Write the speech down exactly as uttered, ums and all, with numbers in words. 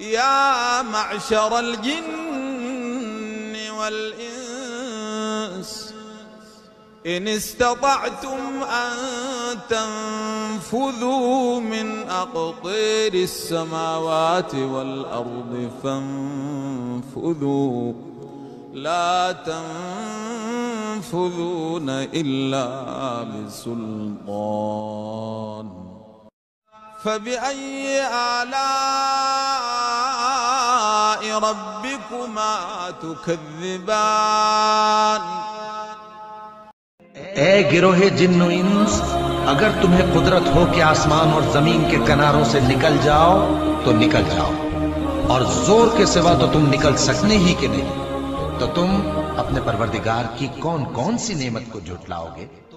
يا معشر الجن والإنس إن استطعتم أن تنفذوا من أقطار السماوات والأرض فانفذوا لا تنفذون إلا بسلطان. فبأي آلاء ربكما تكذبان؟ اے گروہ جن و انس، اگر تمہیں قدرت ہو کہ آسمان اور زمین کے کناروں سے نکل جاؤ تو نکل جاؤ، اور زور کے سوا تو تم نکل سکنے ہی کہ نہیں، تو تم اپنے پروردگار کی کون کون سی نعمت کو جھٹلاؤ گے؟